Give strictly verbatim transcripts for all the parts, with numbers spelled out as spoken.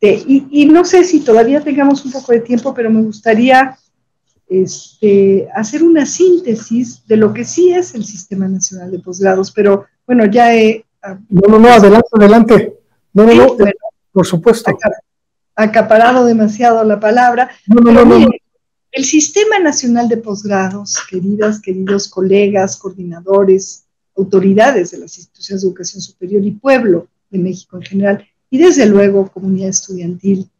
Este, y, y no sé si todavía tengamos un poco de tiempo, pero me gustaría este, hacer una síntesis de lo que sí es el Sistema Nacional de Posgrados, pero bueno, ya he... No, no, no, adelante, adelante. No, no, no, bueno, por supuesto. Acaparado demasiado la palabra. No, no, no, no, no. El Sistema Nacional de Posgrados, queridas, queridos colegas, coordinadores, autoridades de las instituciones de educación superior y pueblo de México en general, y desde luego comunidad estudiantil,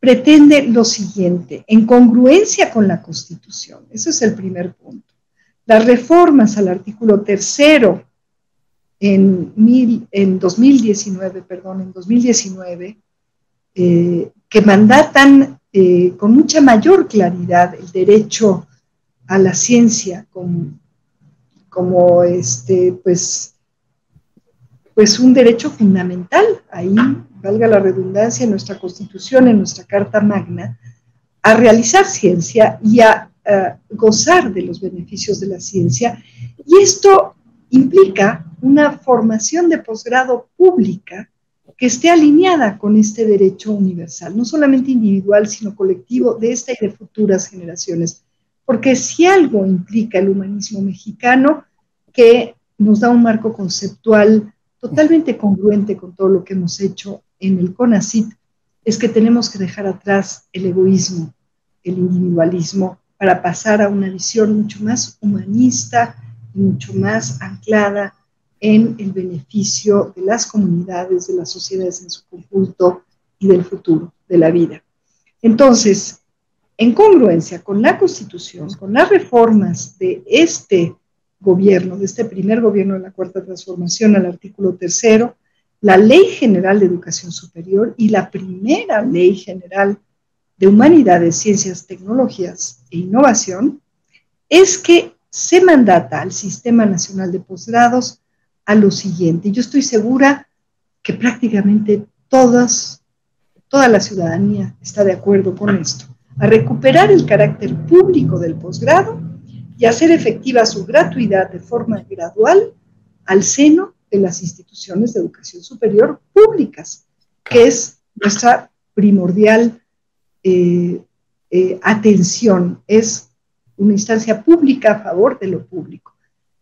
pretende lo siguiente, en congruencia con la Constitución, eso es el primer punto. Las reformas al artículo tercero en, mil, en dos mil diecinueve, perdón, en dos mil diecinueve, eh, que mandatan eh, con mucha mayor claridad el derecho a la ciencia como, como este, pues, pues un derecho fundamental, ahí, valga la redundancia, en nuestra Constitución, en nuestra Carta Magna, a realizar ciencia y a, a gozar de los beneficios de la ciencia. Y esto implica una formación de posgrado pública que esté alineada con este derecho universal, no solamente individual, sino colectivo, de esta y de futuras generaciones. Porque si algo implica el humanismo mexicano, que nos da un marco conceptual totalmente congruente con todo lo que hemos hecho en el CONACYT, es que tenemos que dejar atrás el egoísmo, el individualismo, para pasar a una visión mucho más humanista, mucho más anclada en el beneficio de las comunidades, de las sociedades en su conjunto y del futuro, de la vida. Entonces, en congruencia con la Constitución, con las reformas de este gobierno, de este primer gobierno de la Cuarta Transformación al artículo tercero, la Ley General de Educación Superior y la primera Ley General de Humanidades, Ciencias, Tecnologías e Innovación, es que se mandata al Sistema Nacional de Posgrados a lo siguiente. Yo estoy segura que prácticamente todas, toda la ciudadanía está de acuerdo con esto, a recuperar el carácter público del posgrado y hacer efectiva su gratuidad de forma gradual al seno de las instituciones de educación superior públicas, que es nuestra primordial eh, eh, atención, es una instancia pública a favor de lo público,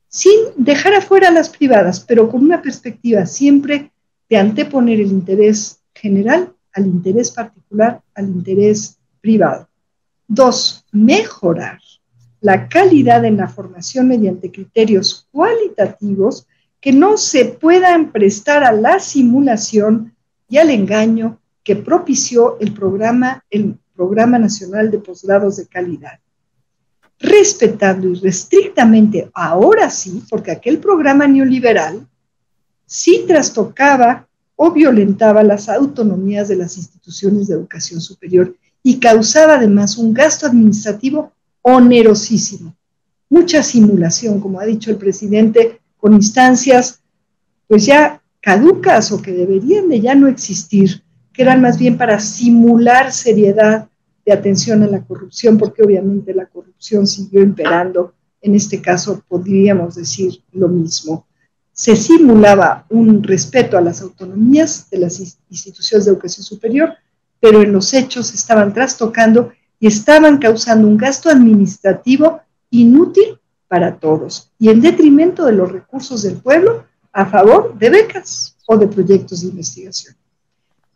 sin dejar afuera a las privadas, pero con una perspectiva siempre de anteponer el interés general al interés particular, al interés privado. Dos, mejorar la calidad en la formación mediante criterios cualitativos que no se puedan prestar a la simulación y al engaño que propició el programa, el Programa Nacional de Posgrados de Calidad. Respetando irrestrictamente, ahora sí, porque aquel programa neoliberal sí trastocaba o violentaba las autonomías de las instituciones de educación superior y causaba además un gasto administrativo onerosísimo, mucha simulación, como ha dicho el presidente, con instancias pues ya caducas o que deberían de ya no existir, que eran más bien para simular seriedad de atención a la corrupción, porque obviamente la corrupción siguió imperando, en este caso podríamos decir lo mismo. Se simulaba un respeto a las autonomías de las instituciones de educación superior, pero en los hechos estaban trastocando y estaban causando un gasto administrativo inútil para todos y en detrimento de los recursos del pueblo a favor de becas o de proyectos de investigación.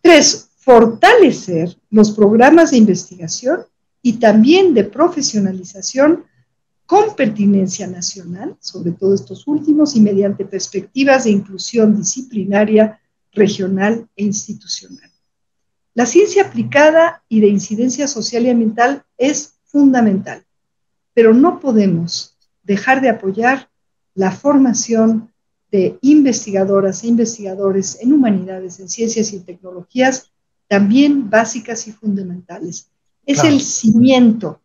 Tres, fortalecer los programas de investigación y también de profesionalización con pertinencia nacional, sobre todo estos últimos, y mediante perspectivas de inclusión disciplinaria, regional e institucional. La ciencia aplicada y de incidencia social y ambiental es fundamental, pero no podemos dejar de apoyar la formación de investigadoras e investigadores en humanidades, en ciencias y tecnologías, también básicas y fundamentales. Es claro. El cimiento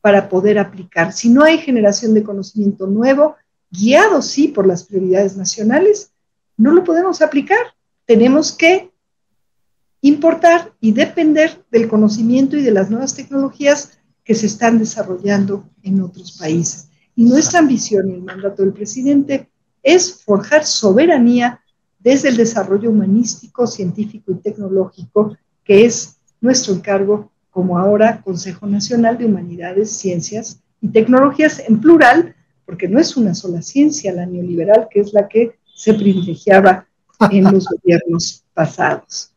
para poder aplicar. Si no hay generación de conocimiento nuevo, guiado sí por las prioridades nacionales, no lo podemos aplicar. Tenemos que importar y depender del conocimiento y de las nuevas tecnologías que se están desarrollando en otros países. Y nuestra ambición y el mandato del presidente es forjar soberanía desde el desarrollo humanístico, científico y tecnológico, que es nuestro encargo como ahora Consejo Nacional de Humanidades, Ciencias y Tecnologías, en plural, porque no es una sola ciencia la neoliberal, que es la que se privilegiaba en los gobiernos pasados.